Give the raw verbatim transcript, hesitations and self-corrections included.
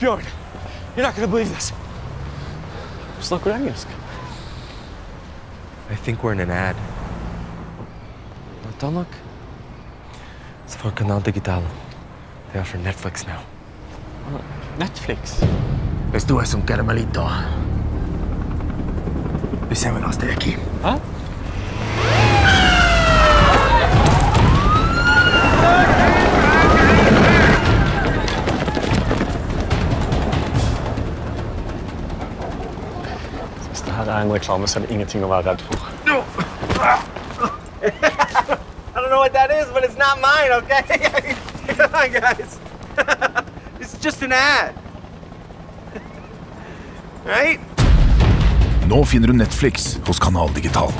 Bjørn, you're not going to believe this. I think we're in an ad. It's for Canal Digital. They are for Netflix now. Uh, Netflix? Esto es un caramelito. Pisémonos de aquí. Huh? Det er en reklame, så det er ingenting å være redd for. I don't know what that is, but it's not mine, okay? Come on, guys. It's just an ad. Right? Nå finner du Netflix hos Kanal Digital.